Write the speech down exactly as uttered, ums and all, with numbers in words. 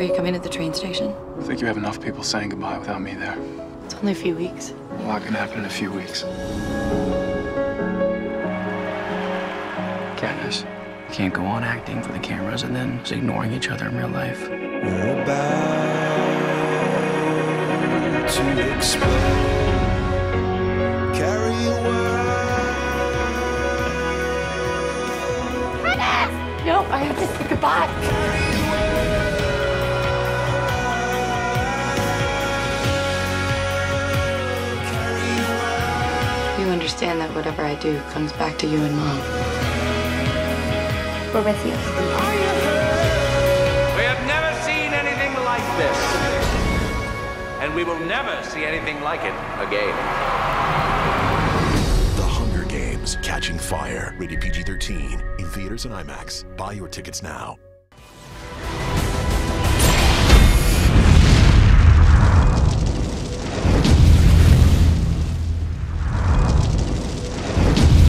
Are you coming at the train station? I think you have enough people saying goodbye without me there. It's only a few weeks. A lot can happen in a few weeks. Katniss, you can't go on acting for the cameras and then just ignoring each other in real life. We're about to explode. Carry away. Katniss! No, I have to say goodbye. You understand that whatever I do comes back to you and Mom. We're with you. We have never seen anything like this. And we will never see anything like it again. The Hunger Games, Catching Fire. Rated P G thirteen. In theaters and IMAX. Buy your tickets now.